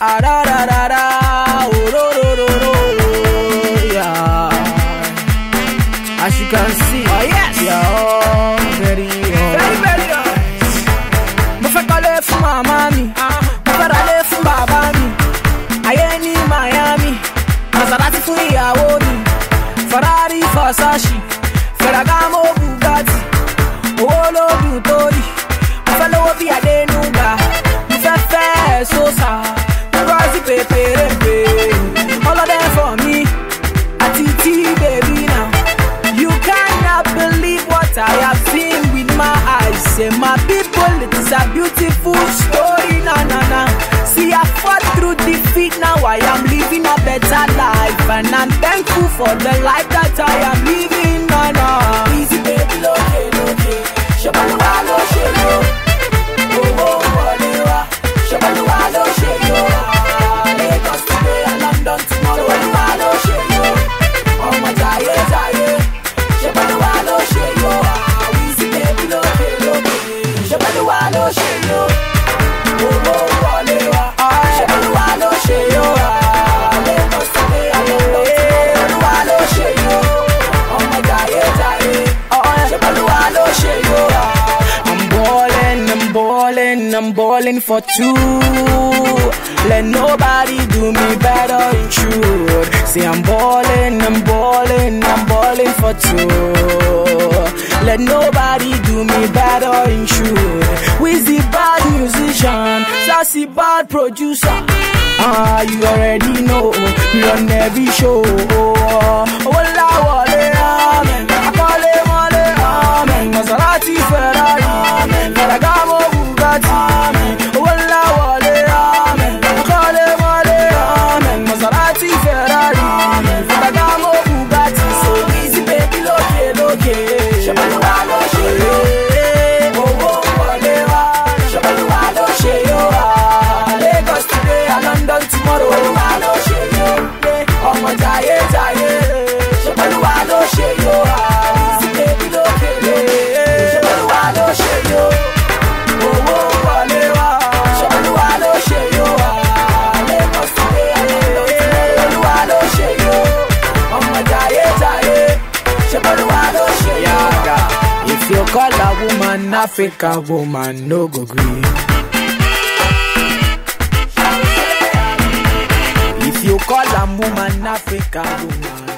Arararara, ororororo, yeah. As you can see, oh yes, yeah, oh, very, oh, very, very nice. Me fẹ́ kọ́lé fún màmá mi, mo fẹ́ ralé fún bàbá mi. Ayé ní Miami, Maserati fún ìyàwó mi, Ferrari, Versace, Ferragamo, Bugatti. Owó ló dùn tó rí, mo fẹ́ lówó bí Adénúgà, mo fẹ́ fẹ́ Sosa. All of them for me, Atiti baby now. You cannot believe what I have seen with my eyes. Say my people, it is a beautiful story, na na na. See I fought through defeat, now I am living a better life. And I'm thankful for the life that I am living, na na. Easy baby, okay, okay. Shabaluwa lo sheyo, oh oh walewa. Shabaluwa lo sheyo. I'm ballin' for two. Let nobody do me better in truth. See, I'm ballin', I'm ballin', I'm ballin' for two. Let nobody do me better in truth. Wizzy bad musician, sassy bad producer. Ah, you already know, you on every show. Oh, la wale, amen. Akale wale, amen. Maserati Ferrari, amen. Ferragamo. Amen. Walla wale, amen. Akale wale, amen. Maserati, Ferrari, amen. Ferragamo, Bugatti. So easy, baby, loke, loke. Shabaluwa lo sheyo, oh oh walewa. Shabaluwa lo sheyo, Lagos today and London tomorrow. Shabaluwa lo sheyo, omo jaye jaye. Shabaluwa lo sheyo, easy baby, loke, loke. Shabaluwa lo sheyo. If you call a woman Africa woman, no go green. If you call a woman Africa woman.